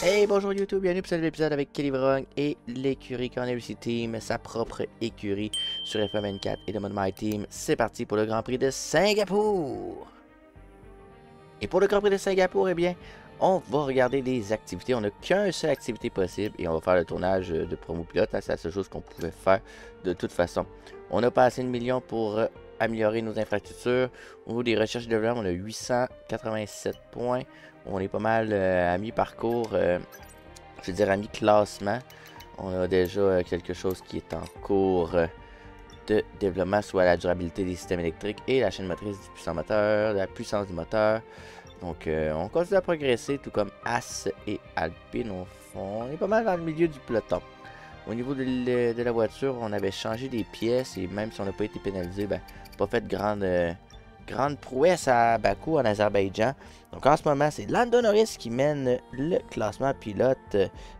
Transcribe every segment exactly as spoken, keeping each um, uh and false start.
Hey, bonjour YouTube, bienvenue pour cet épisode avec Kelly Vrogne et l'écurie Cornet Racing Team, sa propre écurie sur F M N quatre et de Mod My Team. C'est parti pour le Grand Prix de Singapour. Et pour le Grand Prix de Singapour, eh bien, on va regarder des activités. On n'a qu'une seule activité possible et on va faire le tournage de promo pilote. C'est la seule chose qu'on pouvait faire de toute façon. On n'a pas assez de millions pour améliorer nos infrastructures. Au niveau des recherches et développement, on a huit cent quatre-vingt-sept points. On est pas mal euh, à mi-parcours, euh, je veux dire à mi-classement. On a déjà euh, quelque chose qui est en cours euh, de développement, soit la durabilité des systèmes électriques et la chaîne motrice du puissant moteur, la puissance du moteur. Donc euh, on continue à progresser, tout comme As et Alpine. On, on est pas mal dans le milieu du peloton. Au niveau de, le, de la voiture, on avait changé des pièces et même si on n'a pas été pénalisé, ben, pas fait de grande... Euh, Grande prouesse à Bakou en Azerbaïdjan. Donc en ce moment, c'est Lando Norris qui mène le classement pilote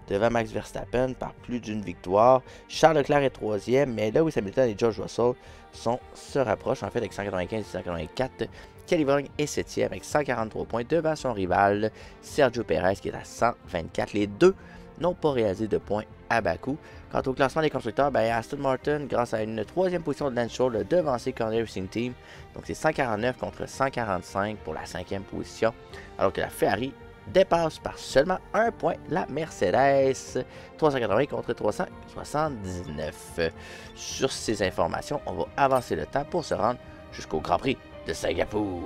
devant Max Verstappen par plus d'une victoire. Charles Leclerc est troisième, mais là où Lewis Hamilton et George Russell sont, se rapprochent en fait avec cent quatre-vingt-quinze et cent quatre-vingt-quatre. Kelly Vrogne est septième avec cent quarante-trois points devant son rival Sergio Perez qui est à cent vingt-quatre. Les deux n'ont pas réalisé de points à Bakou. Quant au classement des constructeurs, ben Aston Martin, grâce à une troisième position de Lance Stroll, a devancé Cornet Racing Team. Donc c'est cent quarante-neuf contre cent quarante-cinq pour la cinquième position. Alors que la Ferrari dépasse par seulement un point la Mercedes, trois cent quatre-vingts contre trois cent soixante-dix-neuf. Sur ces informations, on va avancer le temps pour se rendre jusqu'au Grand Prix de Singapour.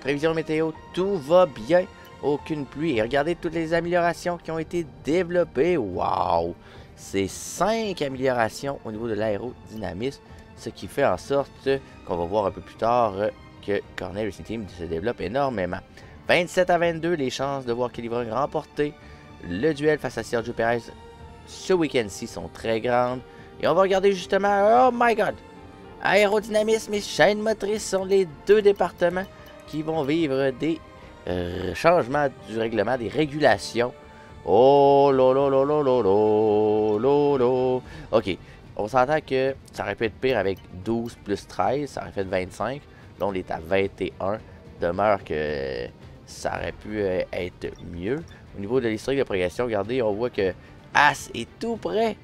Prévision météo, tout va bien. Aucune pluie. Et regardez toutes les améliorations qui ont été développées. Waouh! C'est cinq améliorations au niveau de l'aérodynamisme, ce qui fait en sorte qu'on va voir un peu plus tard que Cornet Racing Team se développe énormément. vingt-sept à vingt-deux, les chances de voir Kelly Vrogne remporter le duel face à Sergio Perez ce week-end-ci sont très grandes. Et on va regarder justement, oh my god! Aérodynamisme et chaîne motrice sont les deux départements qui vont vivre des Euh, changement du règlement, des régulations. Oh, lolo, lolo, lolo, lolo. OK, on s'entend que ça aurait pu être pire avec douze plus treize, ça aurait fait vingt-cinq. Là, on est à vingt et un. Demeure que ça aurait pu être mieux. Au niveau de l'historique de progression, regardez, on voit que As est tout près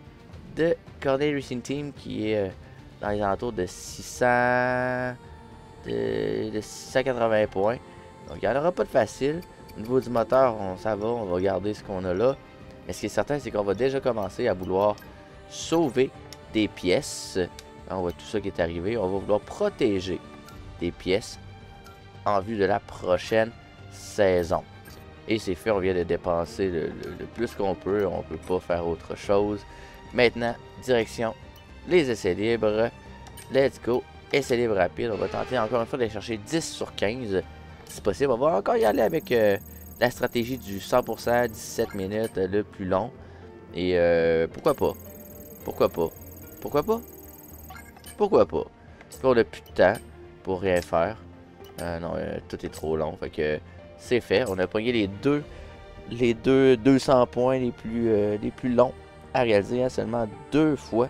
de Cornet Racing Team qui est dans les alentours de six cents, de, de six cent quatre-vingts points. Donc il n'y en aura pas de facile. Au niveau du moteur, on s'en va, on va regarder ce qu'on a là. Mais ce qui est certain, c'est qu'on va déjà commencer à vouloir sauver des pièces. Là, on voit tout ça qui est arrivé. On va vouloir protéger des pièces en vue de la prochaine saison. Et c'est fait, on vient de dépenser le, le, le plus qu'on peut. On ne peut pas faire autre chose. Maintenant, direction les essais libres. Let's go. Essais libres rapides. On va tenter encore une fois d'aller chercher dix sur quinze. Si possible, on va encore y aller avec euh, la stratégie du cent pour cent, dix-sept minutes, euh, le plus long. Et euh, pourquoi pas? Pourquoi pas? Pourquoi pas? Pourquoi pas? On n'a plus de temps pour rien faire. Euh, non, euh, tout est trop long. Fait que euh, c'est fait. On a pogné les deux, les deux deux cents points les plus, euh, les plus longs à réaliser. Hein, seulement deux fois,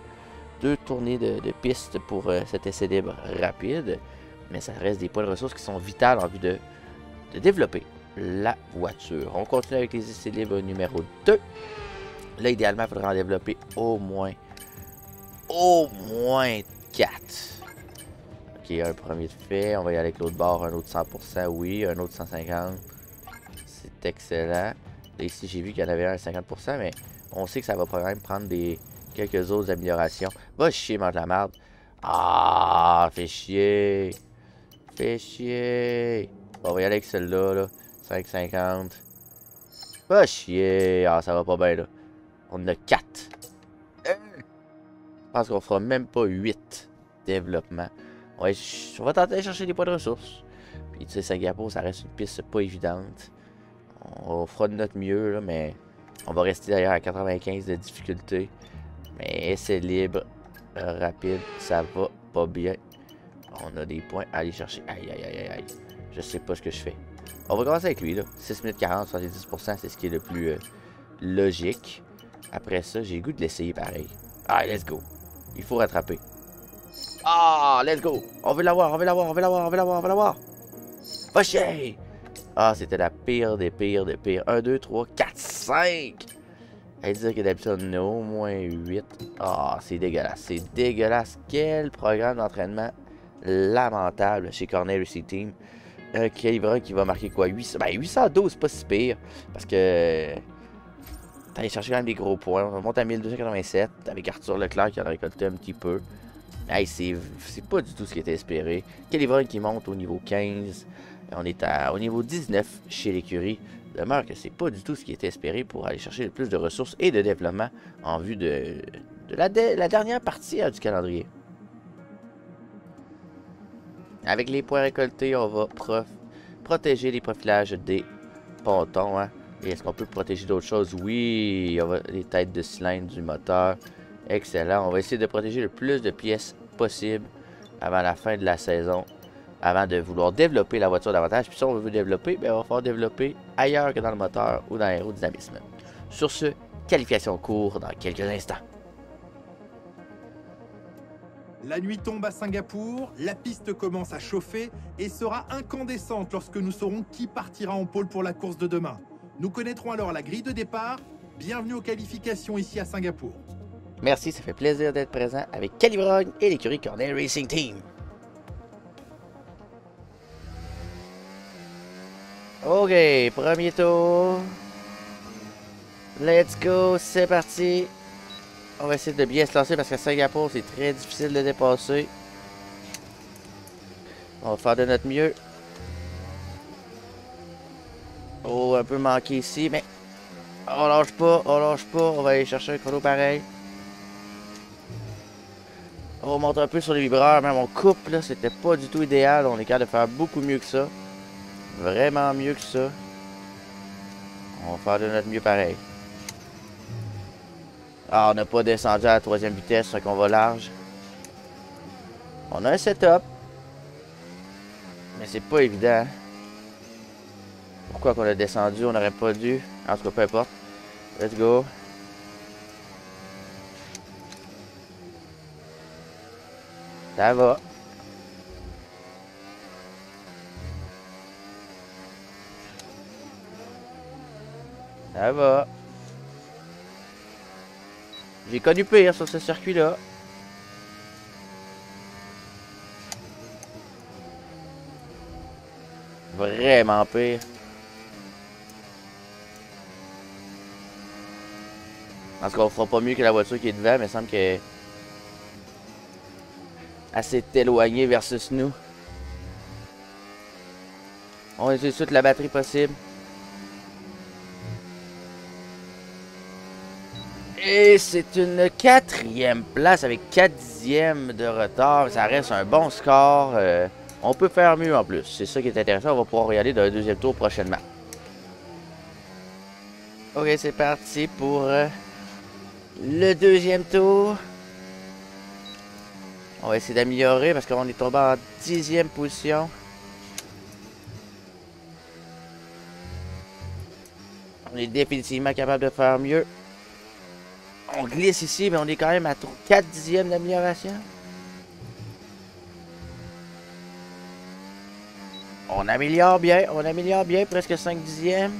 deux tournées de, de piste pour euh, cet essai libre rapide. Mais ça reste des points de ressources qui sont vitales en vue de, de développer la voiture. On continue avec les essais libres numéro deux. Là, idéalement, il faudra en développer au moins, au moins quatre. Ok, un premier de fait. On va y aller avec l'autre bord. Un autre cent pour cent, oui. Un autre cent cinquante. C'est excellent. Là, ici, j'ai vu qu'il y en avait un à cinquante pour cent, mais on sait que ça va quand même prendre des, quelques autres améliorations. Va chier, mange la merde. Ah, fait chier. Fait chier. On va y aller avec celle-là, là. cinq cinquante. Pas chier. Ah, ça va pas bien, là. On a quatre. Je pense qu'on fera même pas huit développements. On va, on va tenter de chercher des points de ressources. Puis, tu sais, Singapour, ça reste une piste pas évidente. On fera de notre mieux, là, mais on va rester d'ailleurs à quatre-vingt-quinze de difficulté. Mais c'est libre. Rapide, ça va pas bien. On a des points à aller chercher. Aïe, aïe, aïe, aïe. Je sais pas ce que je fais. On va commencer avec lui, là. six minutes quarante, soixante-dix pour cent, c'est ce qui est le plus euh, logique. Après ça, j'ai le goût de l'essayer pareil. Aïe, let's go. Il faut rattraper. Ah, let's go. On veut l'avoir, on veut l'avoir, on veut l'avoir, on veut l'avoir, on veut l'avoir. Va chier. Ah, c'était la pire des pires des pires. un, deux, trois, quatre, cinq! À dire que d'habitude, on en a au moins huit. Ah, c'est dégueulasse. C'est dégueulasse. Quel programme d'entraînement lamentable chez Cornet Racing Team. Euh, Kelly Vrogne qui va marquer quoi? huit cents... Ben, huit cent douze, pas si pire. Parce que... T'as cherché quand même des gros points. On monte à mille deux cent quatre-vingt-sept avec Arthur Leclerc qui en a récolté un petit peu. Hey, c'est pas du tout ce qui était espéré. Kelly Vrogne qui monte au niveau quinze. On est à, au niveau dix-neuf chez l'écurie. Demeure que c'est pas du tout ce qui était espéré pour aller chercher le plus de ressources et de développement en vue de, de, la, de la dernière partie hein, du calendrier. Avec les points récoltés, on va prof, protéger les profilages des pontons. Hein. Et est-ce qu'on peut protéger d'autres choses? Oui, on va, les têtes de cylindre du moteur. Excellent. On va essayer de protéger le plus de pièces possible avant la fin de la saison. Avant de vouloir développer la voiture davantage. Puis si on veut développer, bien, on va falloir développer ailleurs que dans le moteur ou dans l'aérodynamisme. Sur ce, qualification court dans quelques instants. La nuit tombe à Singapour, la piste commence à chauffer et sera incandescente lorsque nous saurons qui partira en pôle pour la course de demain. Nous connaîtrons alors la grille de départ. Bienvenue aux qualifications ici à Singapour. Merci, ça fait plaisir d'être présent avec Kelly Vrogne et l'écurie Cornet Racing Team. Ok, premier tour. Let's go, c'est parti. On va essayer de bien se lancer parce qu'à Singapour, c'est très difficile de dépasser. On va faire de notre mieux. Oh, un peu manqué ici, mais on lâche pas, on lâche pas. On va aller chercher un chrono pareil. On monte un peu sur les vibreurs, même on coupe là, c'était pas du tout idéal. On est capable de faire beaucoup mieux que ça. Vraiment mieux que ça. On va faire de notre mieux pareil. Ah, on n'a pas descendu à la troisième vitesse, donc on va large. On a un setup. Mais c'est pas évident. Pourquoi qu'on a descendu, on n'aurait pas dû. En tout cas, peu importe. Let's go. Ça va. Ça va. J'ai connu pire sur ce circuit-là. Vraiment pire. Parce qu'on fera pas mieux que la voiture qui est devant, mais il semble qu'elle est assez éloignée versus nous. On utilise toute la batterie possible. Et c'est une quatrième place avec quatre dixièmes de retard. Ça reste un bon score. Euh, on peut faire mieux en plus. C'est ça qui est intéressant. On va pouvoir y aller dans le deuxième tour prochainement. Ok, c'est parti pour euh, le deuxième tour. On va essayer d'améliorer parce qu'on est tombé en dixième position. On est définitivement capable de faire mieux. On glisse ici, mais on est quand même à quatre dixièmes d'amélioration. On améliore bien, on améliore bien, presque cinq dixièmes.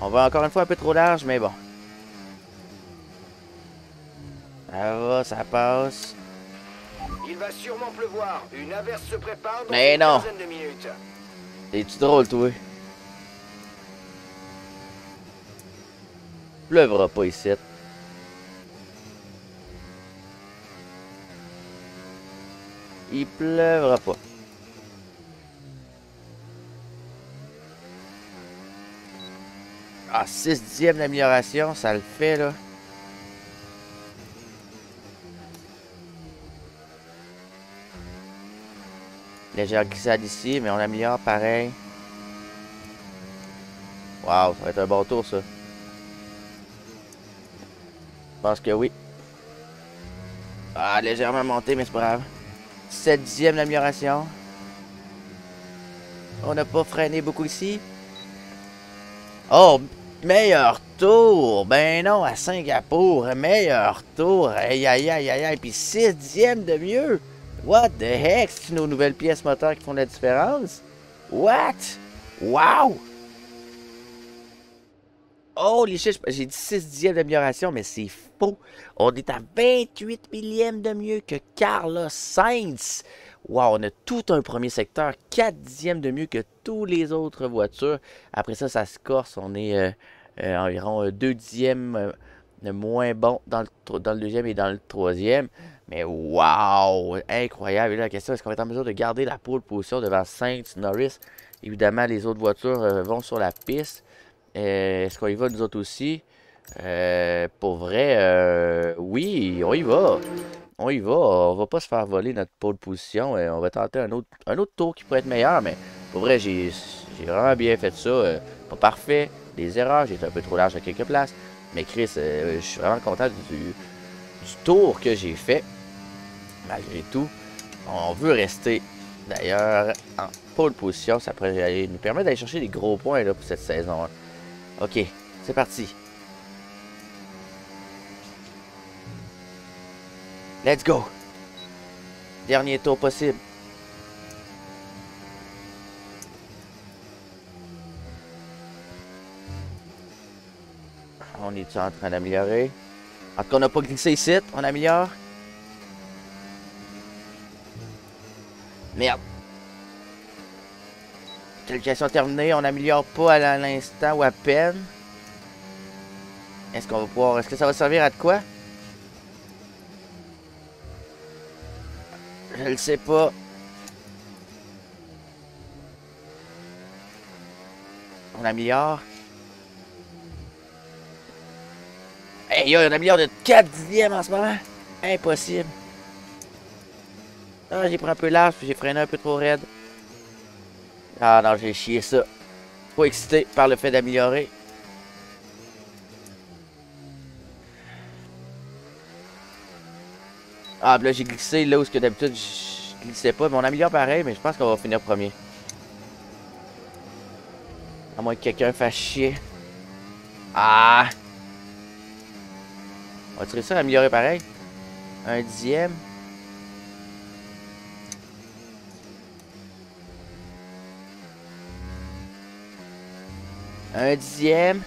On va encore une fois un peu trop large, mais bon. Ça va, ça passe. Il va sûrement pleuvoir. Une averse se prépare dans mais une non. quinzaine de minutes. T'es-tu drôle, toi? Pleuvra pas ici. Il pleuvra pas. Ah, six dixièmes d'amélioration, ça le fait, là. Légère glissade ici, mais on l'améliore pareil. Waouh, ça va être un bon tour, ça. Je pense que oui. Ah, légèrement monté, mais c'est pas grave. sept dixièmes d'amélioration. On n'a pas freiné beaucoup ici. Oh, Meilleur tour, ben non, à Singapour, meilleur tour, aïe aïe aïe aïe aïe, puis six dixièmes de mieux. What the heck, c'est nos nouvelles pièces moteurs qui font la différence? What? Wow! Oh les chiffres, j'ai dit six dixièmes d'amélioration, mais c'est faux. On est à vingt-huit millièmes de mieux que Carlos Sainz. Wow, on a tout un premier secteur, quatre dixièmes de mieux que tous les autres voitures. Après ça, ça se corse, on est euh, euh, environ deux dixièmes euh, de moins bon dans le, dans le deuxième et dans le troisième. Mais wow, incroyable. Et là, la question, est-ce qu'on va être en mesure de garder la pole position devant Sainz, Norris? Évidemment, les autres voitures euh, vont sur la piste. Euh, est-ce qu'on y va, nous autres aussi? Euh, pour vrai, euh, oui, on y va. On y va, on va pas se faire voler notre pole position. On va tenter un autre, un autre tour qui pourrait être meilleur, mais pour vrai, j'ai vraiment bien fait ça. Euh, pas parfait, des erreurs, j'ai été un peu trop large à quelques places. Mais Chris, euh, je suis vraiment content du, du tour que j'ai fait. Malgré tout, on veut rester d'ailleurs en pole position. Ça pourrait aller, nous permettre d'aller chercher des gros points là, pour cette saison. Ok, c'est parti. Let's go! Dernier tour possible. On est en train d'améliorer. En tout cas, on n'a pas glissé ici. On améliore. Merde. Qualification terminée. On n'améliore pas à l'instant ou à peine. Est-ce qu'on va pouvoir... Est-ce que ça va servir à de quoi? Je le sais pas. On améliore. Hey yo, on améliore de quatre dixièmes en ce moment. Impossible. Ah, j'ai pris un peu large, puis j'ai freiné un peu trop raide. Ah non, j'ai chié ça. Trop excité par le fait d'améliorer. Ah, là, j'ai glissé là où d'habitude je glissais pas. Mais on améliore pareil, mais je pense qu'on va finir premier. À moins que quelqu'un fasse chier. Ah! On va tirer ça à améliorer pareil. Un dixième. Un dixième.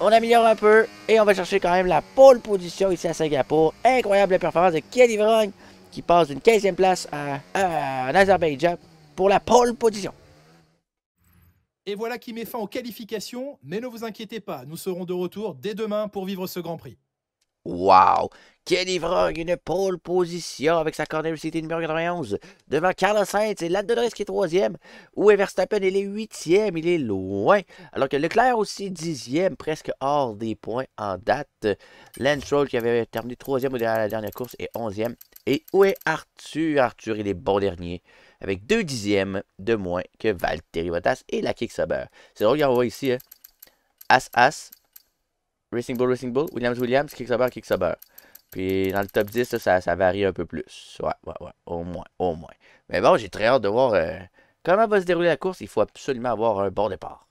On améliore un peu et on va chercher quand même la pole position ici à Singapour. Incroyable performance de Kelly Vrogne qui passe d'une quinzième place à, à, à Azerbaïdjan pour la pole position. Et voilà qui met fin aux qualifications, mais ne vous inquiétez pas, nous serons de retour dès demain pour vivre ce Grand Prix. Wow! Kelly Vrogne, une pole position avec sa Cornet Racing Team numéro quatre-vingt-onze. Devant Carlos Sainz et Lando Norris qui est troisième. Où est Verstappen? Il est huitième, il est loin. Alors que Leclerc aussi dixième, presque hors des points en date. Lance Stroll qui avait terminé troisième à la dernière course et onzième. Et où est Arthur? Arthur, il est bon dernier. Avec deux dixièmes de moins que Valtteri Bottas et la Kick Sauber. C'est drôle, on voit ici. Hein? As, As. Racing Bull, Racing Bull, Williams, Williams, Kick Sauber, Kick Sauber. Puis dans le top dix, ça, ça varie un peu plus. Ouais, ouais, ouais, au moins, au moins. Mais bon, j'ai très hâte de voir euh, comment va se dérouler la course. Il faut absolument avoir un bon départ.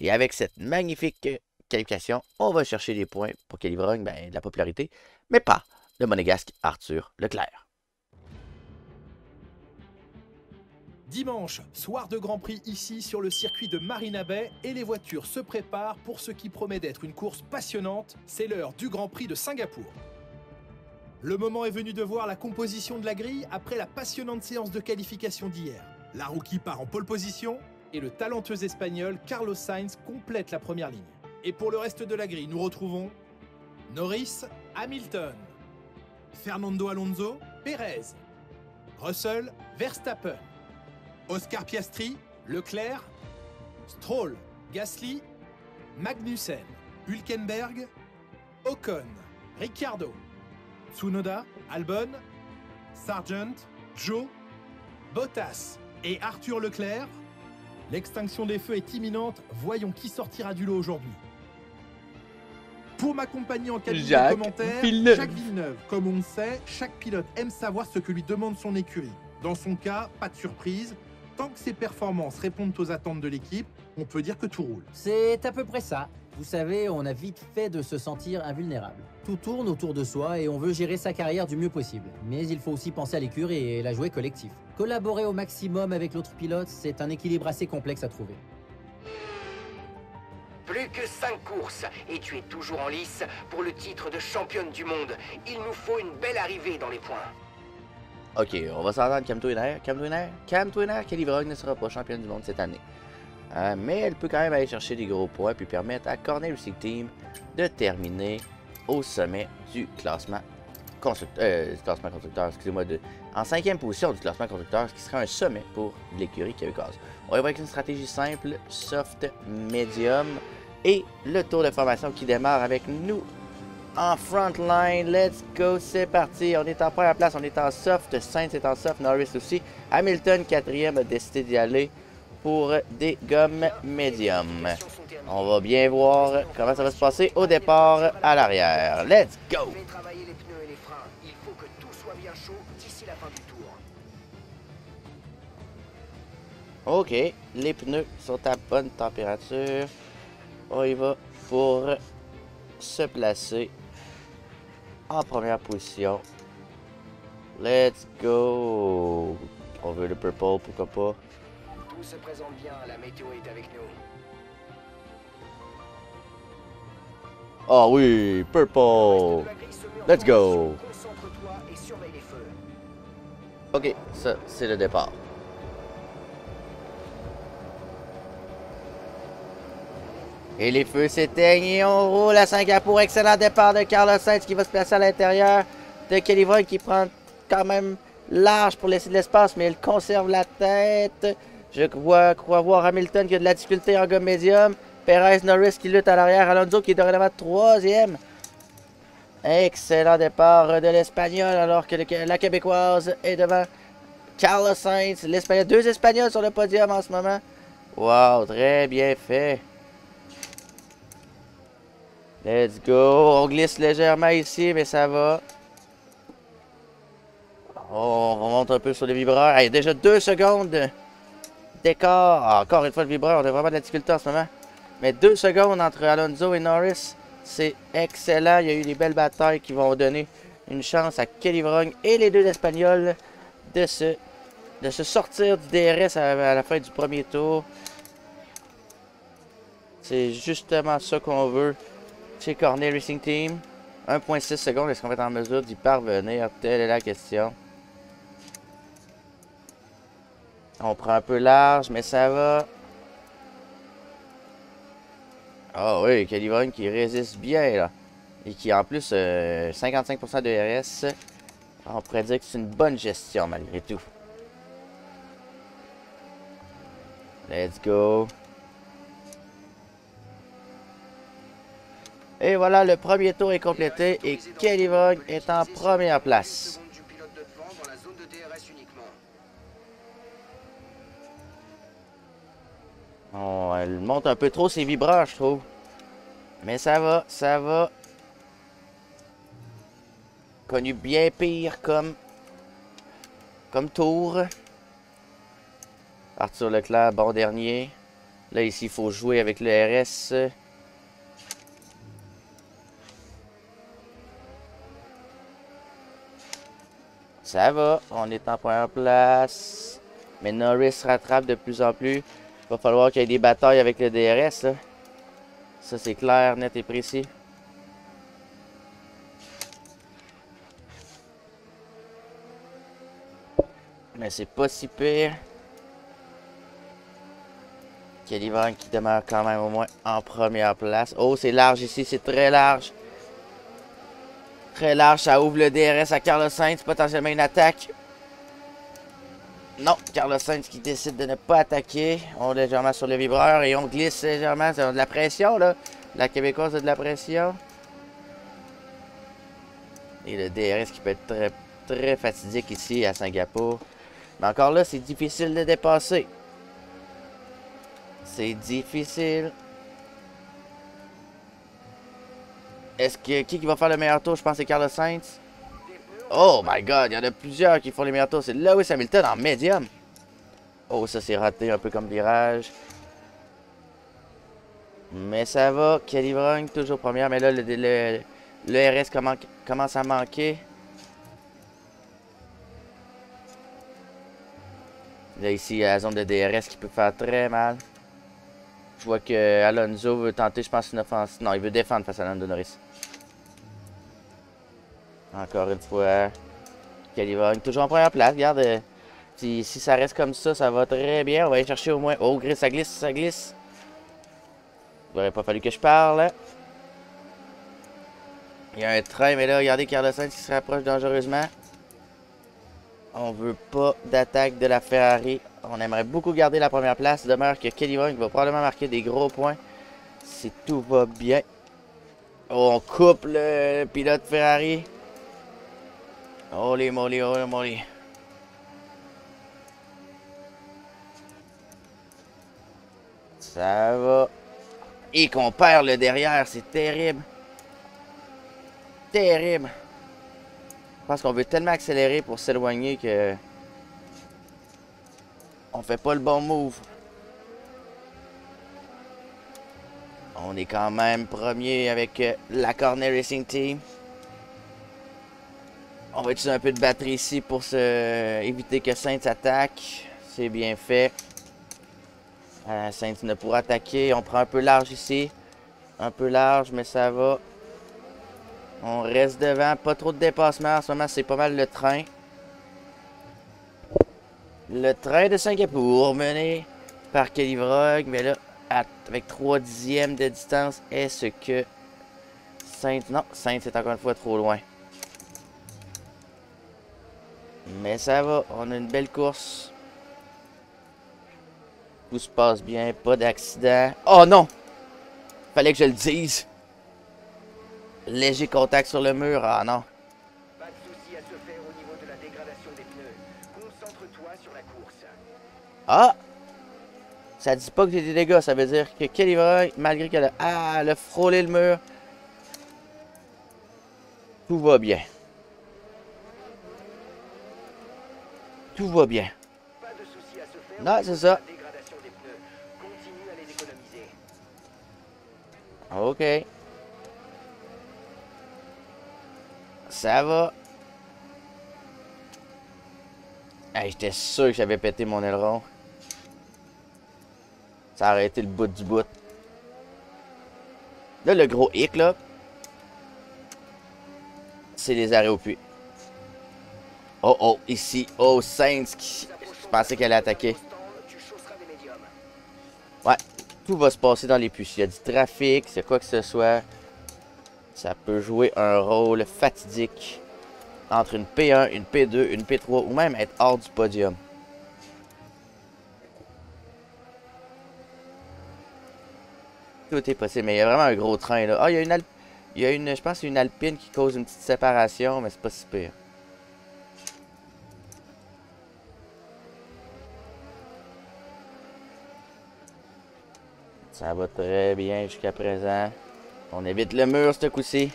Et avec cette magnifique qualification, on va chercher des points pour Kelly Vrogne, ben, de la popularité, mais pas le monégasque Arthur Leclerc. Dimanche, soir de Grand Prix ici sur le circuit de Marina Bay et les voitures se préparent pour ce qui promet d'être une course passionnante, c'est l'heure du Grand Prix de Singapour. Le moment est venu de voir la composition de la grille après la passionnante séance de qualification d'hier. La rookie part en pole position et le talentueux espagnol Carlos Sainz complète la première ligne. Et pour le reste de la grille, nous retrouvons Norris, Hamilton, Fernando Alonso, Perez, Russell, Verstappen, Oscar Piastri, Leclerc, Stroll, Gasly, Magnussen, Hülkenberg, Ocon, Ricciardo, Tsunoda, Albon, Sargent, Joe, Bottas et Arthur Leclerc. L'extinction des feux est imminente, voyons qui sortira du lot aujourd'hui. Pour m'accompagner en qualité de commentaire, Jacques Villeneuve. Comme on le sait, chaque pilote aime savoir ce que lui demande son écurie. Dans son cas, pas de surprise. Tant que ses performances répondent aux attentes de l'équipe, on peut dire que tout roule. C'est à peu près ça. Vous savez, on a vite fait de se sentir invulnérable. Tout tourne autour de soi et on veut gérer sa carrière du mieux possible. Mais il faut aussi penser à l'écurie et la jouer collectif. Collaborer au maximum avec l'autre pilote, c'est un équilibre assez complexe à trouver. Plus que cinq courses et tu es toujours en lice pour le titre de championne du monde. Il nous faut une belle arrivée dans les points. Ok, on va s'entendre, calme-toi une heure, calme-toi une heure, calme-toi une heure. Kelly Vrogne ne sera pas championne du monde cette année. Euh, mais elle peut quand même aller chercher des gros points puis permettre à Cornet Racing Team de terminer au sommet du classement constructeur, euh, classement constructeur excusez-moi, en cinquième position du classement constructeur, ce qui sera un sommet pour l'écurie québécoise. On va avec une stratégie simple, soft, medium et le tour de formation qui démarre avec nous en front line. Let's go, c'est parti. On est en première place, on est en soft, Sainz est en soft, Norris aussi. Hamilton, quatrième, a décidé d'y aller pour des gommes médium. On va bien voir comment ça va se passer au départ à l'arrière. Let's go! Ok, les pneus sont à bonne température. On y va pour se placer en première position. Let's go! On veut le purple, pourquoi pas? Tout se présente bien, la météo est avec nous. Ah oh oui, purple! Let's go! Ok, ça c'est le départ. Et les feux s'éteignent et on roule à Singapour. Excellent départ de Carlos Sainz qui va se placer à l'intérieur de Kelly Vrogne qui prend quand même large pour laisser de l'espace, mais il conserve la tête. Je crois, crois voir Hamilton qui a de la difficulté en gomme médium. Perez, Norris qui lutte à l'arrière. Alonso qui est dorénavant troisième. Excellent départ de l'Espagnol alors que le, la Québécoise est devant Carlos Sainz. L'Espagnol, deux Espagnols sur le podium en ce moment. Wow, très bien fait. Let's go. On glisse légèrement ici, mais ça va. On remonte un peu sur le vibreur. Hey, déjà deux secondes. Décor. Encore une fois le vibreur, on a vraiment de la difficulté en ce moment. Mais deux secondes entre Alonso et Norris, c'est excellent. Il y a eu des belles batailles qui vont donner une chance à Kelly Vrogne et les deux Espagnols de se, de se sortir du D R S à, à la fin du premier tour. C'est justement ça qu'on veut chez Cornet Racing Team. un virgule six secondes, est-ce qu'on va être en mesure d'y parvenir? Telle est la question. On prend un peu large, mais ça va. Ah oh oui, Kelly Vrogne qui résiste bien, là. Et qui, en plus, euh, cinquante-cinq pour cent de R S. On pourrait dire que c'est une bonne gestion, malgré tout. Let's go. Et voilà, le premier tour est complété et Kelly Vrogne est en première place. Oh, elle monte un peu trop ses vibreurs, je trouve. Mais ça va, ça va. Connu bien pire comme, comme tour. Arthur Leclerc, bon dernier. Là, ici, il faut jouer avec le R S. Ça va, on est en première place. Mais Norris rattrape de plus en plus. Il va falloir qu'il y ait des batailles avec le D R S, là. Ça, c'est clair, net et précis. Mais c'est pas si pire. Kelly Vrogne qui demeure quand même au moins en première place. Oh, c'est large ici, c'est très large. Très large, ça ouvre le D R S à Carlos Sainz, potentiellement une attaque. Non, Carlos Sainz qui décide de ne pas attaquer. On légèrement sur le vibreur et on glisse légèrement. On a de la pression, là. La Québécoise a de la pression. Et le D R S qui peut être très, très fatidique ici à Singapour. Mais encore là, c'est difficile de dépasser. C'est difficile. Est-ce que qui va faire le meilleur tour? Je pense que c'est Carlos Sainz. Oh my god, il y en a plusieurs qui font les meilleurs tours. C'est Lewis Hamilton en médium. Oh, ça s'est raté un peu comme virage. Mais ça va. Kelly Vrogne, toujours première. Mais là, le, le, le R S commence, commence à manquer. Là, ici, il y a la zone de D R S qui peut faire très mal. Je vois que Alonso veut tenter, je pense, une offense. Non, il veut défendre face à Lando Norris. Encore une fois, Kelly Vrogne toujours en première place. Regarde, si, si ça reste comme ça, ça va très bien. On va aller chercher au moins... Oh, gris, ça glisse, ça glisse. Il n'aurait pas fallu que je parle. Il y a un train, mais là, regardez Carlos Sainz qui se rapproche dangereusement. On veut pas d'attaque de la Ferrari. On aimerait beaucoup garder la première place. Demeure que Kelly Vrogne va probablement marquer des gros points si tout va bien. Oh, on coupe le pilote Ferrari. Holy moly, holy moly. Ça va. Et qu'on perd le derrière, c'est terrible. Terrible. Je pense qu'on veut tellement accélérer pour s'éloigner que... on fait pas le bon move. On est quand même premier avec la Cornet Racing Team. On va utiliser un peu de batterie ici pour se... éviter que Sainz attaque. C'est bien fait. Euh, Sainz ne pourra attaquer. On prend un peu large ici. Un peu large, mais ça va. On reste devant. Pas trop de dépassement. En ce moment, c'est pas mal le train. Le train de Singapour, mené par Kelly Vrogne. Mais là, avec trois dixièmes de distance, est-ce que Sainz... Non, Sainz est encore une fois trop loin. Mais ça va, on a une belle course. Tout se passe bien, pas d'accident. Oh non! Fallait que je le dise. Léger contact sur le mur, ah non. Pas de souci à se faire au niveau de la dégradation des pneus. Concentre-toi sur la course. Ah! Ça dit pas que j'ai des dégâts, ça veut dire que Kelly Vrogne, malgré qu'elle a... Ah, elle a frôlé le mur. Tout va bien. Tout va bien. Pas de souci à se faire. Non, c'est ça. La dégradation des pneus. Continue à les économiser. OK. Ça va. Hey, j'étais sûr que j'avais pété mon aileron. Ça aurait été le bout du bout. Là, le gros hic, là, c'est les arrêts au puits. Oh oh, ici. Oh, Sainz qui... Je pensais qu'elle allait attaquer. Ouais, tout va se passer dans les puits. S'il y a du trafic, c'est quoi que ce soit, ça peut jouer un rôle fatidique entre une P un, une P deux, une P trois ou même être hors du podium. Tout est possible, mais il y a vraiment un gros train là. Ah, oh, il y a une Alp... il y a une, je pense, une Alpine qui cause une petite séparation, mais c'est pas si pire. Ça va très bien jusqu'à présent. On évite le mur ce coup-ci.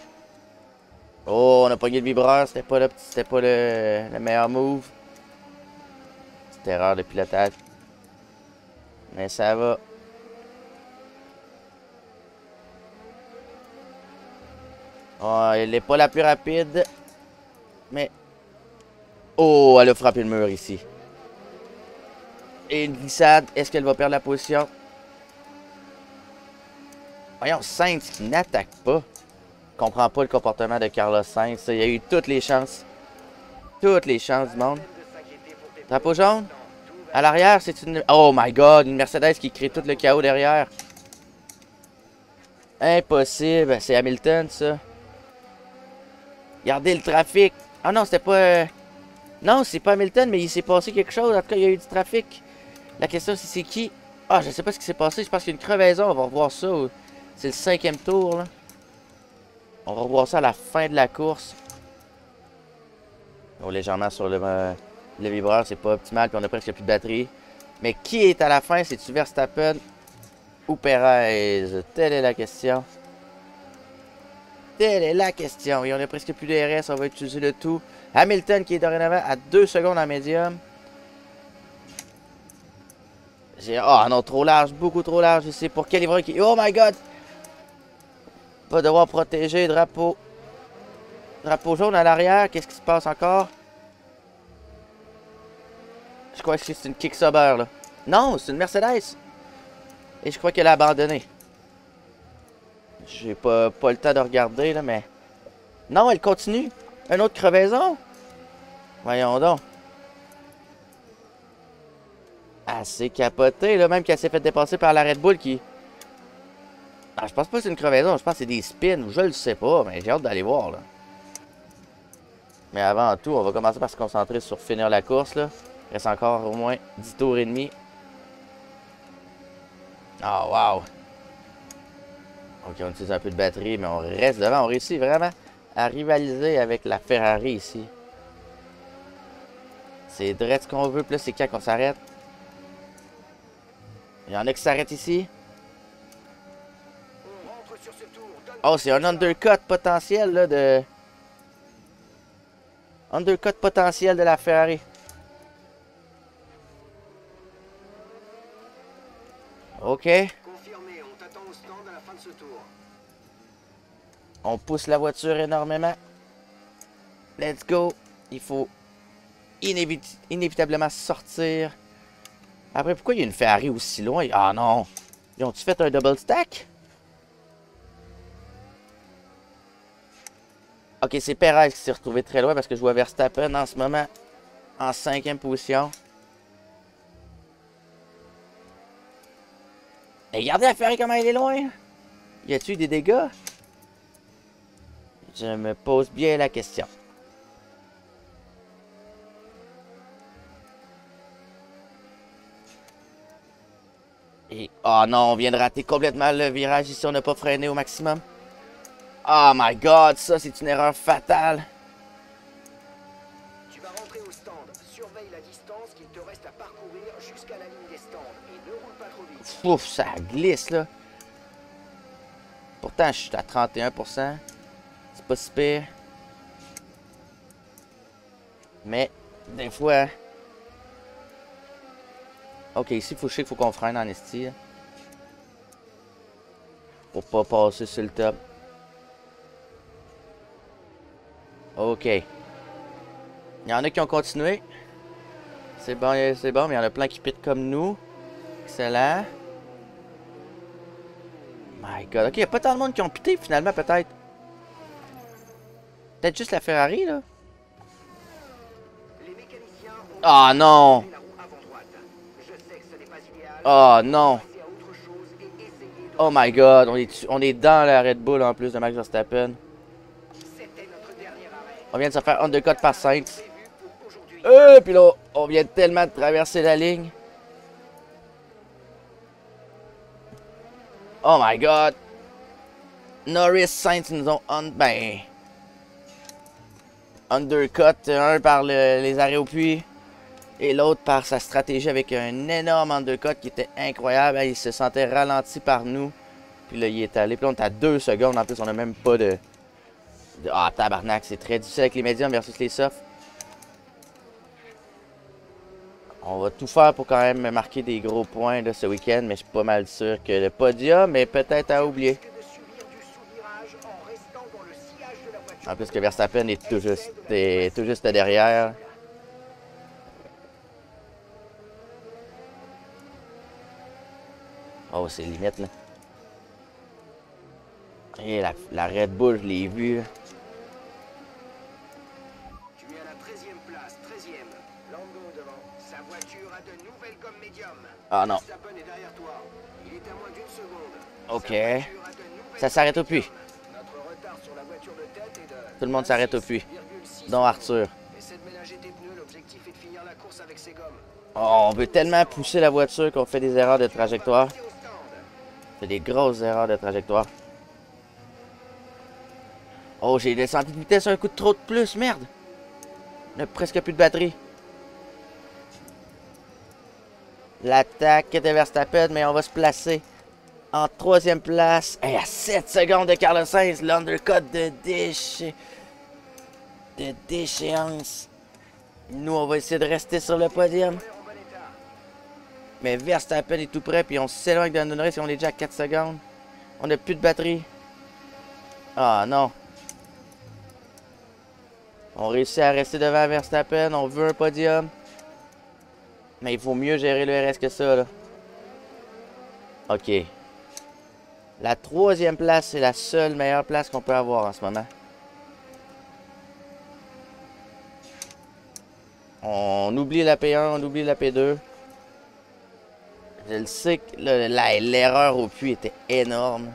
Oh, on a pogné le vibreur. C'était pas, le, c'était pas le, le meilleur move. Petite erreur de pilotage. Mais ça va. Oh, elle n'est pas la plus rapide. Mais... Oh, elle a frappé le mur ici. Et une glissade. Est-ce qu'elle va perdre la position? Voyons, Sainz qui n'attaque pas. Je comprends pas le comportement de Carlos Sainz. Il a eu toutes les chances. Toutes les chances du monde. Drapeau jaune. À l'arrière, c'est une... Oh my god, une Mercedes qui crée tout le chaos derrière. Impossible. C'est Hamilton, ça. Regardez le trafic. Ah non, c'était pas... Non, c'est pas Hamilton, mais il s'est passé quelque chose. En tout cas, il y a eu du trafic. La question, c'est c'est qui? Ah, je sais pas ce qui s'est passé. Je pense qu'il y a une crevaison. On va revoir ça. C'est le cinquième tour, là. On va revoir ça à la fin de la course. Oh, légèrement sur le, euh, le vibreur, c'est pas optimal, puis on a presque plus de batterie. Mais qui est à la fin? C'est-tu Verstappen ou Perez? Telle est la question. Telle est la question. Et on a presque plus d'A R S. On va utiliser le tout. Hamilton qui est dorénavant à deux secondes en médium. Oh non, trop large. Beaucoup trop large ici pour Kelly Vrogne qui... Oh my god! Va devoir protéger. Drapeau. Drapeau jaune à l'arrière. Qu'est-ce qui se passe encore? Je crois que c'est une Kick Sauber là. Non, c'est une Mercedes. Et je crois qu'elle a abandonné. J'ai pas, pas le temps de regarder là, mais... Non, elle continue. Une autre crevaison. Voyons donc. Ah, c'est capoté là, même qu'elle s'est fait dépasser par la Red Bull qui... Ah, je pense pas que c'est une crevaison, je pense que c'est des spins ou je le sais pas, mais j'ai hâte d'aller voir là. Mais avant tout, on va commencer par se concentrer sur finir la course là. Il reste encore au moins dix tours et demi. Ah, wow! Ok, on utilise un peu de batterie, mais on reste devant. On réussit vraiment à rivaliser avec la Ferrari ici. C'est direct ce qu'on veut, plus c'est quand qu'on s'arrête. Il y en a qui s'arrêtent ici. Oh, c'est un undercut potentiel là de... Undercut potentiel de la Ferrari. Ok. Confirmé, on t'attend au stand à la fin de ce tour. On pousse la voiture énormément. Let's go. Il faut inévit inévitablement sortir. Après, pourquoi il y a une Ferrari aussi loin? Ah non! Ils ont-tu fait un double stack? Ok, c'est Perez qui s'est retrouvé très loin parce que je vois Verstappen en ce moment en cinquième position. Et regardez la Ferrari comment elle est loin! Y a-t-il des dégâts? Je me pose bien la question. Et... Oh non, on vient de rater complètement le virage ici, on n'a pas freiné au maximum. Oh my god, ça c'est une erreur fatale! Tu vas rentrer au stand, surveille la distance qu'il te reste à parcourir jusqu'à la ligne des stands et ne roule pas trop vite. Ouf, ça glisse là! Pourtant je suis à trente et un pour cent, c'est pas si pire. Mais, des fois... Ok, ici, faut, je sais qu'il faut qu'on freine en esti. Pour pas passer sur le top. Ok. Il y en a qui ont continué. C'est bon, c'est bon, mais il y en a plein qui pitent comme nous. Excellent. My god. Ok, il n'y a pas tant de monde qui ont pité finalement, peut-être. Peut-être juste la Ferrari, là. Ah oh, non! Oh non! Oh my god, on est, on est dans la Red Bull en plus de Max Verstappen. On vient de se faire undercut par Sainz. Euh, puis là, on vient tellement de traverser la ligne. Oh my god! Norris, Sainz, ils nous ont un, ben, undercut. Un par le, les arrêts au puits. Et l'autre par sa stratégie avec un énorme undercut qui était incroyable. Il se sentait ralenti par nous. Puis là, il est allé. Puis là, on est à deux secondes. En plus, on n'a même pas de... Ah, de... oh, tabarnak. C'est très difficile avec les médiums versus les softs. On va tout faire pour quand même marquer des gros points de ce week-end. Mais je suis pas mal sûr que le podium est peut-être à oublier. En plus que Verstappen est tout juste, est tout juste derrière. Oh, c'est limite, là. Et la, la Red Bull, je l'ai vue. Tu es à la treizième place, treizième. Lando devant. Sa voiture a de nouvelles comme médium. Ah non. Verstappen est derrière toi. Il est à moins d'une seconde. Ok. Ça s'arrête au puits. Notre retard sur la voiture de tête est de... Tout le monde s'arrête au puits. Dont Arthur. Essaie de ménager tes pneus. L'objectif est de finir la course avec ses gommes. Oh, on veut tellement pousser la voiture qu'on fait des erreurs de trajectoire. Des grosses erreurs de trajectoire. Oh, j'ai descendu de vitesse un coup de trop de plus, merde! Il n'y a presque plus de batterie. L'attaque de Verstappen, mais on va se placer en troisième place. Et à sept secondes de Carlos Sainz, l'undercut de déchet. De déchéance. Nous, on va essayer de rester sur le podium. Mais Verstappen est tout près, puis on s'éloigne de Lando Norris et on est déjà à quatre secondes. On n'a plus de batterie. Ah non. On réussit à rester devant Verstappen, on veut un podium. Mais il vaut mieux gérer le R S que ça, là. Ok. La troisième place, c'est la seule meilleure place qu'on peut avoir en ce moment. On oublie la P un, on oublie la P deux. Je le sais que l'erreur au puits était énorme.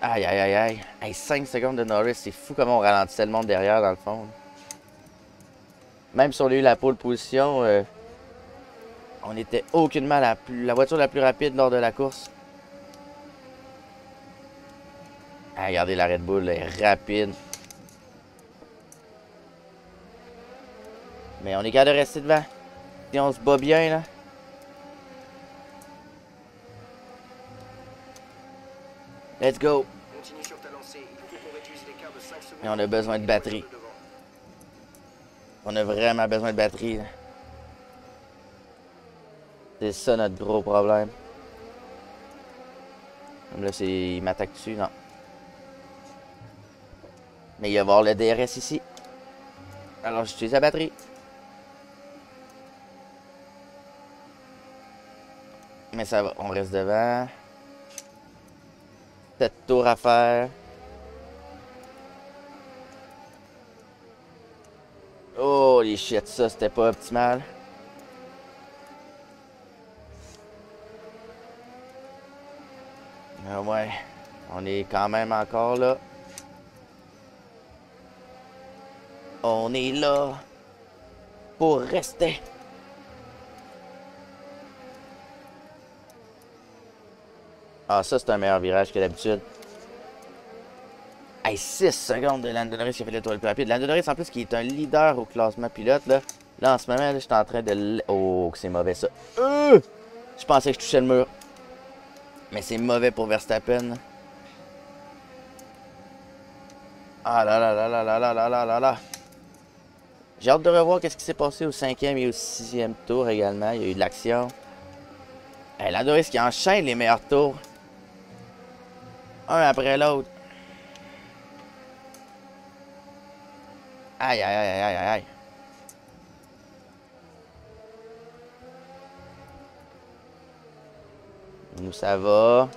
Aïe, aïe, aïe, aïe. Hey, cinq secondes de Norris, c'est fou comment on ralentissait le monde derrière, dans le fond. Même si on a eu la pole position, euh, on était aucunement la, plus, la voiture la plus rapide lors de la course. Ah, regardez, la Red Bull est rapide. Mais on est capable de rester devant. Si on se bat bien, là. Let's go. Mais on a besoin de batterie. On a vraiment besoin de batterie. C'est ça notre gros problème. Comme là, il m'attaque dessus, non. Mais il va y avoir le D R S ici. Alors j'utilise la batterie. Mais ça va, on reste devant. Cette tour à faire. Oh les shit, ça c'était pas optimal. Ah ouais, on est quand même encore là. On est là pour rester. Ah, ça, c'est un meilleur virage que d'habitude. Hey, six secondes de Lando Norris qui a fait le tour le plus rapide. Lando Norris, en plus, qui est un leader au classement pilote. Là, là en ce moment, là, je suis en train de... Oh, que c'est mauvais, ça. Euh! Je pensais que je touchais le mur. Mais c'est mauvais pour Verstappen. Ah là là là là là là là là là là. J'ai hâte de revoir qu'est-ce qui s'est passé au cinquième et au sixième tour également. Il y a eu de l'action. Hey, Lando Norris qui enchaîne les meilleurs tours. Un après l'autre. Aïe, aïe, aïe, aïe, aïe, aïe. Nous, ça va.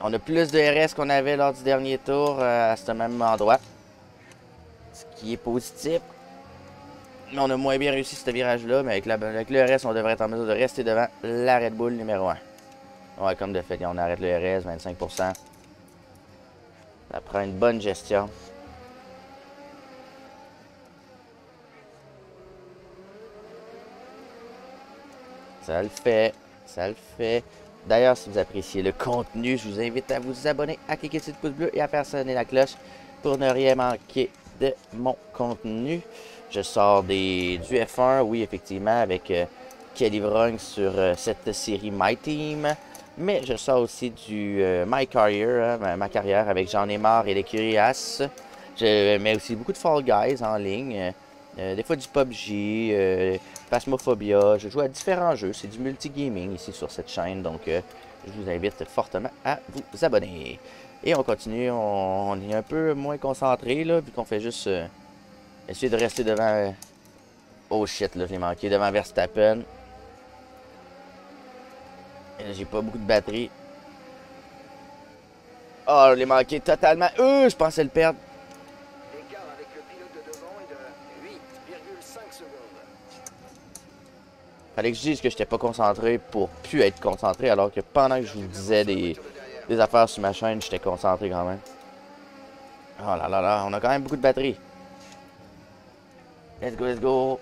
On a plus de R S qu'on avait lors du dernier tour à ce même endroit. Ce qui est positif. Mais on a moins bien réussi ce virage-là, mais avec, la, avec le R S, on devrait être en mesure de rester devant la Red Bull numéro un. Ouais, comme de fait, on arrête le R S, vingt-cinq pour cent. Ça prend une bonne gestion. Ça le fait, ça le fait. D'ailleurs, si vous appréciez le contenu, je vous invite à vous abonner, à cliquer sur le pouce bleu et à faire sonner la cloche pour ne rien manquer de mon contenu. Je sors des, du F un, oui, effectivement, avec euh, Kelly Vrogne sur euh, cette série My Team. Mais je sors aussi du euh, My Career, hein, ma carrière avec J'en ai marre et les Curias. Je mets aussi beaucoup de Fall Guys en ligne. Euh, des fois du P U B G, euh, Phasmophobia. Je joue à différents jeux. C'est du multigaming ici sur cette chaîne. Donc, euh, je vous invite fortement à vous abonner. Et on continue. On, on est un peu moins concentré, là, vu qu'on fait juste... Euh, Essayez de rester devant... Oh shit, là, je l'ai manqué. Devant Verstappen. J'ai pas beaucoup de batterie. Oh, je l'ai manqué totalement. Euh, je pensais le perdre. L'écart avec le pilote de devant est de huit virgule cinq secondes. Fallait que je dise que j'étais pas concentré pour plus être concentré, alors que pendant que je vous disais des, des affaires sur ma chaîne, j'étais concentré quand même. Oh là là là, on a quand même beaucoup de batterie. Let's go, let's go.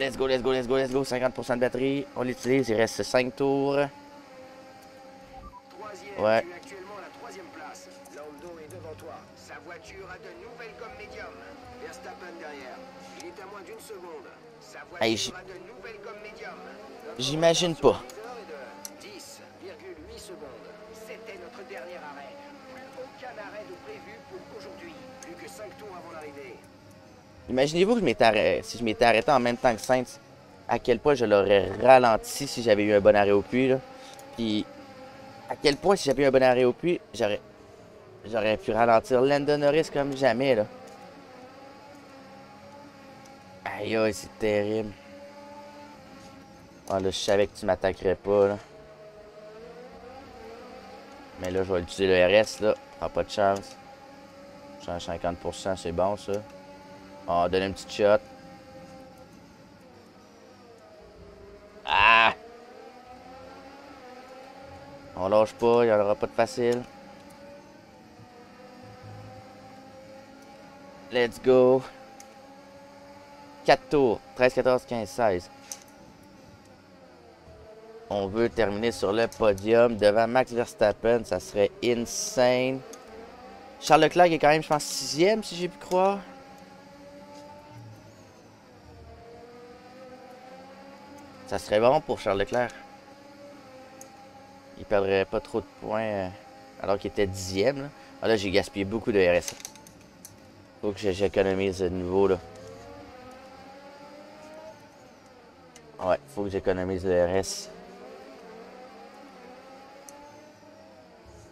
Let's go, let's go, let's go, let's go. cinquante pour cent de batterie. On l'utilise, il reste cinq tours. Ouais. J'imagine pas. Imaginez-vous que je m'étais arrêté, si je m'étais arrêté en même temps que Sainz, à quel point je l'aurais ralenti si j'avais eu un bon arrêt au puits. Là. Puis, à quel point si j'avais eu un bon arrêt au puits, j'aurais j'aurais pu ralentir Lando Norris comme jamais. Là. Aïe, aïe, c'est terrible. Oh, là, je savais que tu m'attaquerais pas. Là. Mais là, je vais utiliser le R S. Là. Ah, pas de chance. cent cinquante pour cent, c'est bon ça. On oh, donne une petite shot. Ah! On lâche pas, il n'y en aura pas de facile. Let's go. quatre tours. treize, quatorze, quinze, seize. On veut terminer sur le podium devant Max Verstappen. Ça serait insane. Charles Leclerc est quand même, je pense, sixième si j'ai pu croire. Ça serait bon pour Charles Leclerc. Il perdrait pas trop de points alors qu'il était dixième. Là, ah, là j'ai gaspillé beaucoup de R S. Faut que j'économise de nouveau là. Ouais, faut que j'économise le R S.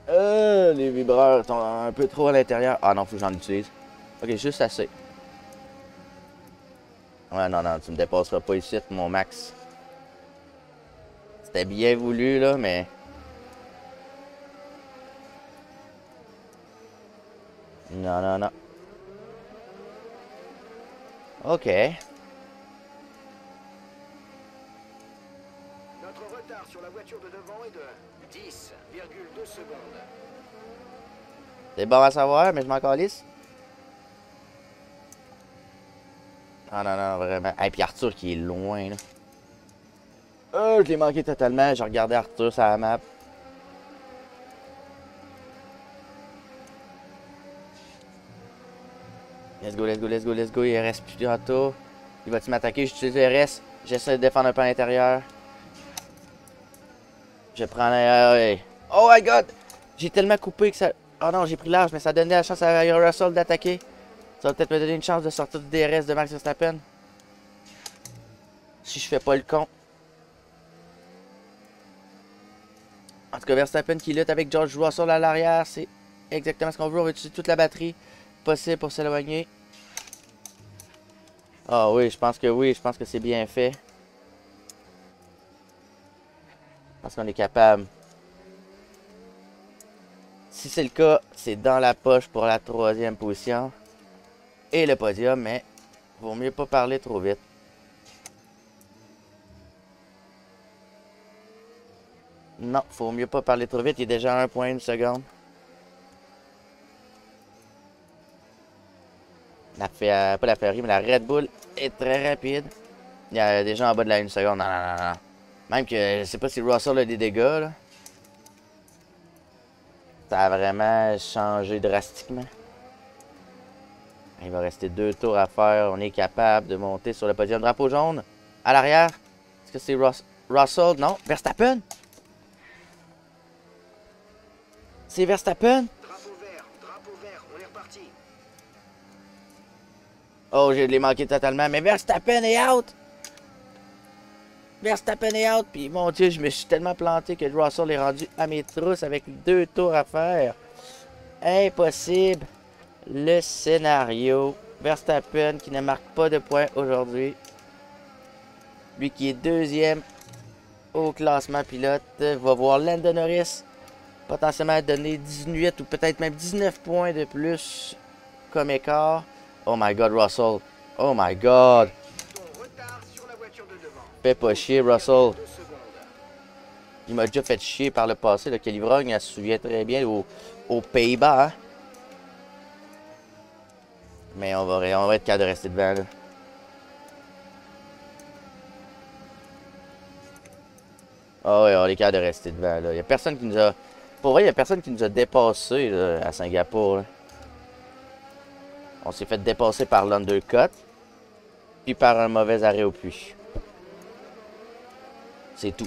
Euh, les vibreurs sont un peu trop à l'intérieur. Ah non, faut que j'en utilise. Ok, juste assez. Ouais, non, non, tu me dépasseras pas ici, mon Max. C'était bien voulu, là, mais... Non, non, non. Ok. Notre retard sur la voiture de devant est de... dix virgule deux secondes. C'est bon à savoir, mais je m'en calisse. Ah non, non, vraiment. Et hey, puis Arthur qui est loin, là. Oh, je l'ai manqué totalement. J'ai regardé Arthur sur la map. Let's go, let's go, let's go, let's go. Il reste plus de râteau. Il va-tu m'attaquer? J'utilise le R S. J'essaie de défendre un peu à l'intérieur. Je prends l'air. Oh my god! J'ai tellement coupé que ça... Oh non, j'ai pris large, mais ça donnait la chance à Russell d'attaquer. Ça va peut-être me donner une chance de sortir du D R S de Max Verstappen. Si je fais pas le con. En tout cas, Verstappen qui lutte avec George Russell à l'arrière. C'est exactement ce qu'on veut. On veut utiliser toute la batterie possible pour s'éloigner. Ah oui, je pense que oui. Je pense que c'est bien fait. Parce qu'on est capable. Si c'est le cas, c'est dans la poche pour la troisième position. Et le podium, mais vaut mieux pas parler trop vite. Non, faut mieux pas parler trop vite. Il est déjà à un point, une seconde. La Ferrari, pas la Ferrari, mais la Red Bull est très rapide. Il y a déjà en bas de la une seconde. Non, non, non, non. Même que je sais pas si Russell a des dégâts là. Ça a vraiment changé drastiquement. Il va rester deux tours à faire. On est capable de monter sur le podium. Drapeau jaune à l'arrière. Est-ce que c'est Russ Russell? Non. Verstappen? C'est Verstappen? Drapeau vert, drapeau vert. On est reparti. Oh, je l'ai manqué totalement. Mais Verstappen est out! Verstappen est out, puis mon Dieu, je me suis tellement planté que Russell est rendu à mes trousses avec deux tours à faire. Impossible. Le scénario. Verstappen qui ne marque pas de points aujourd'hui. Lui qui est deuxième au classement pilote. Va voir Lando Norris potentiellement donner dix-huit ou peut-être même dix-neuf points de plus comme écart. Oh my god, Russell. Oh my god. Fais pas chier, Russell. Il m'a déjà fait chier par le passé. Le Kelly Vrogne, elle se souvient très bien aux, aux Pays-Bas. Hein? Mais on va, on va être capable de rester devant. Là. Ah oui, on est capable de rester devant. Là. Il n'y a personne qui nous a... Pour vrai, il n'y a personne qui nous a dépassé là, à Singapour. Là. On s'est fait dépasser par l'undercut. puis par un mauvais arrêt au puits. C'est tout.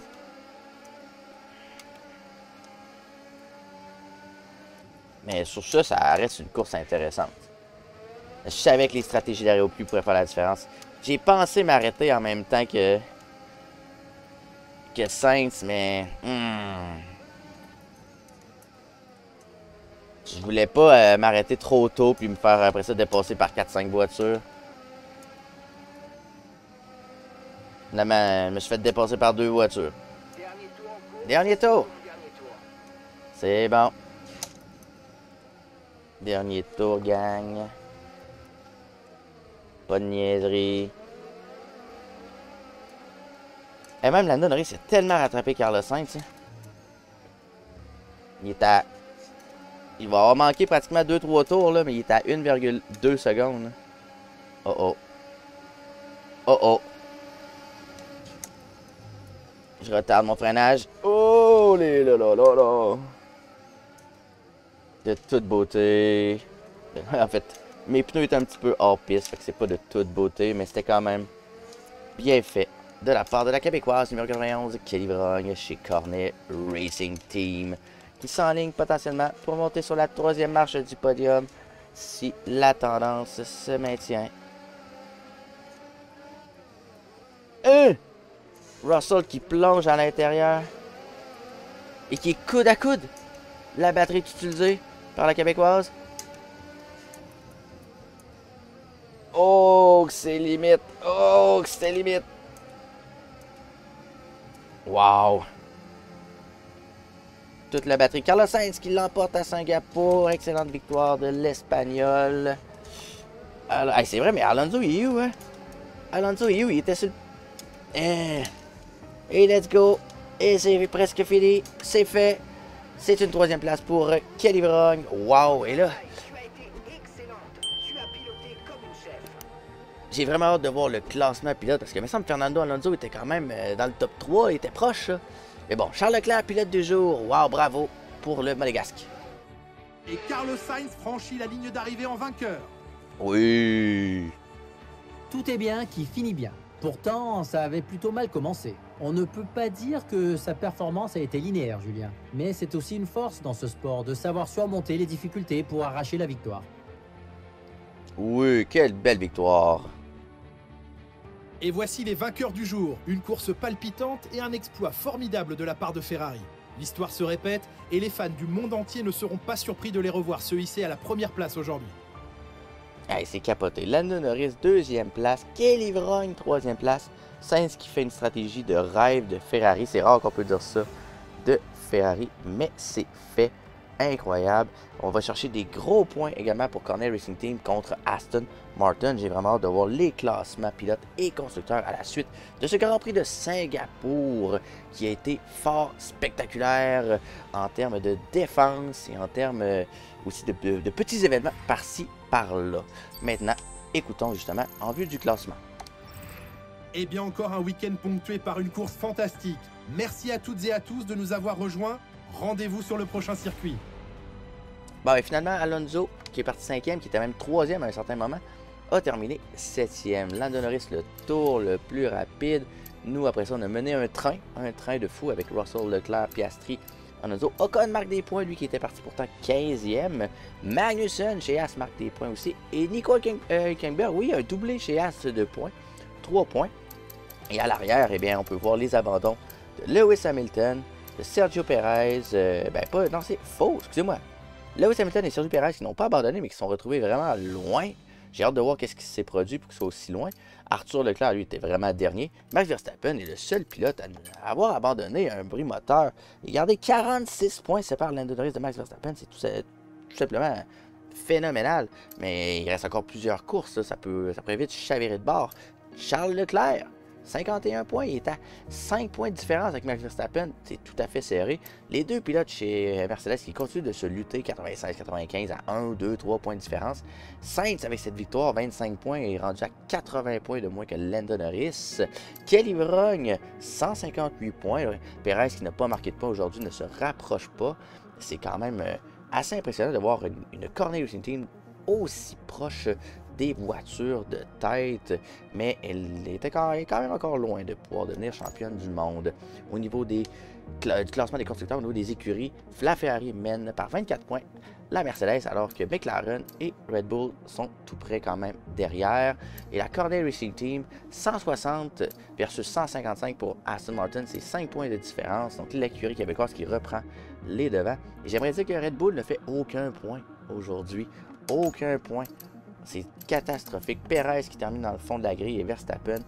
Mais sur ça, ça reste une course intéressante. Je savais que les stratégies d'arrêt au puits pourraient faire la différence. J'ai pensé m'arrêter en même temps que que Sainz, mais hmm, je voulais pas euh, m'arrêter trop tôt puis me faire après ça dépasser par quatre cinq voitures. Finalement, je me suis fait dépasser par deux voitures. Dernier tour! C'est bon. Dernier tour, gang. Pas de niaiserie. Et même Lando Norris s'est tellement rattrapé Carlos Sainz. Il est à... Il va avoir manqué pratiquement deux trois tours, là, mais il est à une virgule deux secondes. Oh oh. Oh oh. Je retarde mon freinage. Oh les là là là là. De toute beauté. En fait, mes pneus étaient un petit peu hors piste, fait que c'est pas de toute beauté, mais c'était quand même bien fait. De la part de la Québécoise numéro quatre-vingt-onze, Kelly Vrogne, chez Cornet Racing Team, qui s'enligne potentiellement pour monter sur la troisième marche du podium si la tendance se maintient. Euh! Russell qui plonge à l'intérieur et qui est coude à coude. La batterie est utilisée par la Québécoise. Oh, c'est limite! Oh, c'est limite! Wow! Toute la batterie. Carlos Sainz qui l'emporte à Singapour. Excellente victoire de l'Espagnol. Hey, c'est vrai, mais Alonso, il est où? Hein? Alonso, il est où? Il était sur le... Eh. Et let's go! Et c'est presque fini. C'est fait. C'est une troisième place pour Kelly Vrogne. Wow! Et là... J'ai vraiment hâte de voir le classement pilote parce que, il me semble, Fernando Alonso était quand même dans le top trois, il était proche. Là. Mais bon, Charles Leclerc, pilote du jour, waouh, bravo pour le Monégasque. Et Carlos Sainz franchit la ligne d'arrivée en vainqueur. Oui. Tout est bien qui finit bien. Pourtant, ça avait plutôt mal commencé. On ne peut pas dire que sa performance a été linéaire, Julien. Mais c'est aussi une force dans ce sport de savoir surmonter les difficultés pour arracher la victoire. Oui, quelle belle victoire. Et voici les vainqueurs du jour, une course palpitante et un exploit formidable de la part de Ferrari. L'histoire se répète et les fans du monde entier ne seront pas surpris de les revoir se hisser à la première place aujourd'hui. Hey, c'est capoté. Lando Norris, deuxième place. Kelly Vrogne, troisième place. Sainz qui fait une stratégie de rêve de Ferrari. C'est rare qu'on peut dire ça de Ferrari, mais c'est fait. Incroyable. On va chercher des gros points également pour Cornet Racing Team contre Aston Martin. J'ai vraiment hâte de voir les classements pilotes et constructeurs à la suite de ce Grand Prix de Singapour qui a été fort spectaculaire en termes de défense et en termes aussi de, de, de petits événements par-ci, par-là. Maintenant, écoutons justement en vue du classement. Et bien encore un week-end ponctué par une course fantastique. Merci à toutes et à tous de nous avoir rejoints. Rendez-vous sur le prochain circuit. Bon, et finalement, Alonso, qui est parti cinquième, qui était même troisième à un certain moment, a terminé septième. Lando Norris, le tour le plus rapide. Nous, après ça, on a mené un train, un train de fou avec Russell, Leclerc, Piastri, Alonso. Ocon marque des points, lui qui était parti pourtant quinzième. Magnussen chez As marque des points aussi. Et Nico Hülkenberg, oui, un doublé chez As de points, trois points. Et à l'arrière, eh bien, on peut voir les abandons de Lewis Hamilton, Sergio Perez, euh, ben pas, non c'est faux, excusez-moi. Lewis Hamilton et Sergio Perez qui n'ont pas abandonné mais qui se sont retrouvés vraiment loin. J'ai hâte de voir qu'est-ce qui s'est produit pour qu'ils soient aussi loin. Arthur Leclerc, lui, était vraiment dernier. Max Verstappen est le seul pilote à avoir abandonné un bruit moteur. Regardez, quarante-six points séparent Lando Norris de Max Verstappen, c'est tout, tout simplement phénoménal. Mais il reste encore plusieurs courses, ça peut, ça peut vite chavirer de bord. Charles Leclerc, cinquante et un points, il est à cinq points de différence avec Max Verstappen, c'est tout à fait serré. Les deux pilotes chez Mercedes qui continuent de se lutter, quatre-vingt-seize quatre-vingt-quinze à un, deux, trois points de différence. Sainz avec cette victoire, vingt-cinq points, est rendu à quatre-vingts points de moins que Lando Norris. Kelly Vrogne, cent cinquante-huit points. Perez qui n'a pas marqué de points aujourd'hui ne se rapproche pas. C'est quand même assez impressionnant de voir une, une Cornet Racing Team aussi proche des voitures de tête, mais elle était quand même encore loin de pouvoir devenir championne du monde. Au niveau des cl du classement des constructeurs, au niveau des écuries, la Ferrari mène par vingt-quatre points la Mercedes, alors que McLaren et Red Bull sont tout près quand même derrière. Et la Cornet Racing Team, cent soixante versus cent cinquante-cinq pour Aston Martin, c'est cinq points de différence. Donc l'écurie québécoise qui reprend les devants. Et j'aimerais dire que Red Bull ne fait aucun point aujourd'hui. Aucun point. C'est catastrophique. Perez qui termine dans le fond de la grille et Verstappen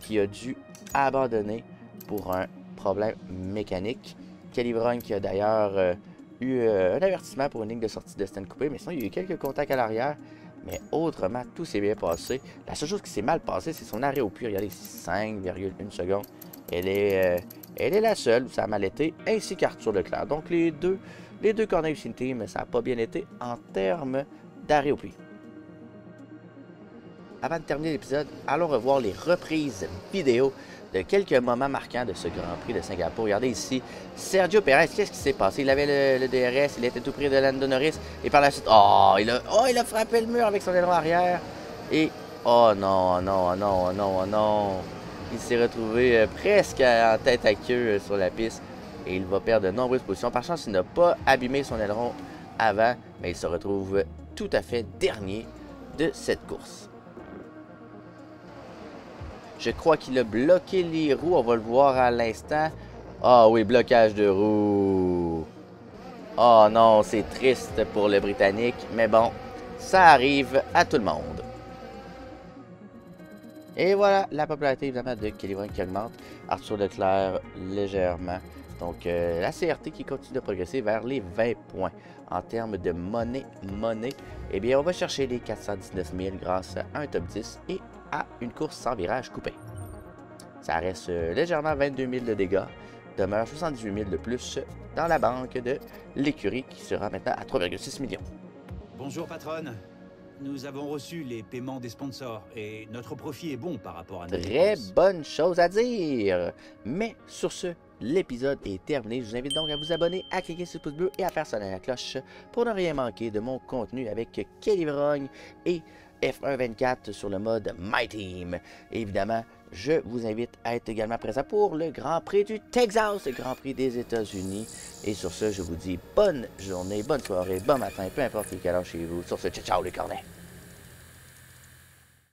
qui a dû abandonner pour un problème mécanique. Kelly Vrogne qui a d'ailleurs euh, eu euh, un avertissement pour une ligne de sortie de stand coupé, mais sinon il y a eu quelques contacts à l'arrière. Mais autrement, tout s'est bien passé. La seule chose qui s'est mal passée, c'est son arrêt au puits. Regardez, cinq virgule un secondes. Elle est, euh, elle est la seule où ça a mal été, ainsi qu'Arthur Leclerc. Donc les deux, les deux Cornet Racing Team, ça n'a pas bien été en termes d'arrêt au puits. Avant de terminer l'épisode, allons revoir les reprises vidéo de quelques moments marquants de ce Grand Prix de Singapour. Regardez ici, Sergio Perez, qu'est-ce qui s'est passé? Il avait le, le D R S, il était tout près de Lando Norris, et par la suite, oh il, a, oh, il a frappé le mur avec son aileron arrière, et oh non, non, non, non, non, il s'est retrouvé presque en tête à queue sur la piste, et il va perdre de nombreuses positions. Par chance, il n'a pas abîmé son aileron avant, mais il se retrouve tout à fait dernier de cette course. Je crois qu'il a bloqué les roues. On va le voir à l'instant. Ah oui, blocage de roues. Oh non, c'est triste pour le Britannique. Mais bon, ça arrive à tout le monde. Et voilà, la popularité évidemment de Kelly Vrogne qui augmente. Arthur Leclerc légèrement. Donc euh, la C R T qui continue de progresser vers les vingt points. En termes de monnaie, monnaie, eh bien on va chercher les quatre cent dix-neuf mille grâce à un top dix et à une course sans virage coupé. Ça reste euh, légèrement vingt-deux mille de dégâts, demeure soixante-dix-huit mille de plus dans la banque de l'écurie qui sera maintenant à trois virgule six millions. Bonjour patronne, nous avons reçu les paiements des sponsors et notre profit est bon par rapport à notre Très dépense. Bonne chose à dire, mais sur ce, l'épisode est terminé. Je vous invite donc à vous abonner, à cliquer sur le pouce bleu et à faire sonner la cloche pour ne rien manquer de mon contenu avec Kelly Vrogne et F M N quatre sur le mode My Team. Et évidemment, je vous invite à être également présent pour le Grand Prix du Texas, le Grand Prix des États-Unis. Et sur ce, je vous dis bonne journée, bonne soirée, bon matin, peu importe quelle heure chez vous. Sur ce, ciao, ciao les Cornets!